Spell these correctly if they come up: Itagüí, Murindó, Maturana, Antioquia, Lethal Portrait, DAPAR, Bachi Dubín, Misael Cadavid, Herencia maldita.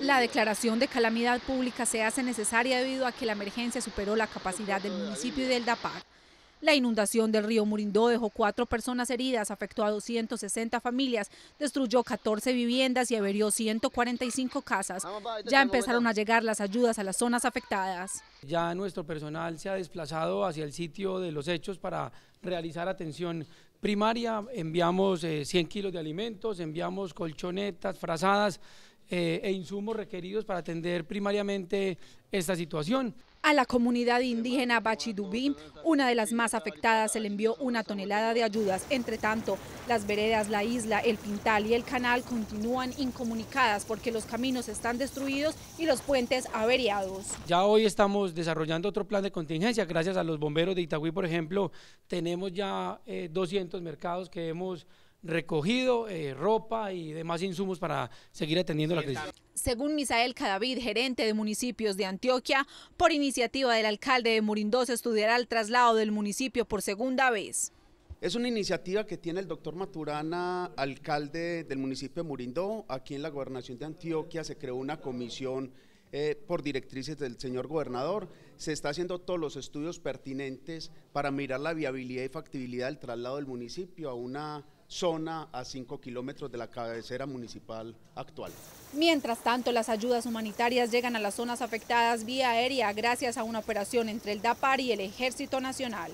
La declaración de calamidad pública se hace necesaria debido a que la emergencia superó la capacidad del municipio y del DAPAR. La inundación del río Murindó dejó 4 personas heridas, afectó a 260 familias, destruyó 14 viviendas y averió 145 casas. Ya empezaron a llegar las ayudas a las zonas afectadas. Ya nuestro personal se ha desplazado hacia el sitio de los hechos para realizar atención primaria. Enviamos 100 kilos de alimentos, enviamos colchonetas, frazadas e insumos requeridos para atender primariamente esta situación. A la comunidad indígena Bachi Dubín, una de las más afectadas, se le envió una tonelada de ayudas. Entre tanto, las veredas, la isla, el Pintal y el canal continúan incomunicadas porque los caminos están destruidos y los puentes averiados. Ya hoy estamos desarrollando otro plan de contingencia. Gracias a los bomberos de Itagüí, por ejemplo, tenemos ya 200 mercados que hemos recogido, ropa y demás insumos para seguir atendiendo la crisis. Según Misael Cadavid, gerente de municipios de Antioquia, por iniciativa del alcalde de Murindó se estudiará el traslado del municipio por segunda vez. Es una iniciativa que tiene el doctor Maturana, alcalde del municipio de Murindó. Aquí en la gobernación de Antioquia se creó una comisión por directrices del señor gobernador. Se está haciendo todos los estudios pertinentes para mirar la viabilidad y factibilidad del traslado del municipio a una zona a 5 kilómetros de la cabecera municipal actual. Mientras tanto, las ayudas humanitarias llegan a las zonas afectadas vía aérea gracias a una operación entre el DAPAR y el Ejército Nacional.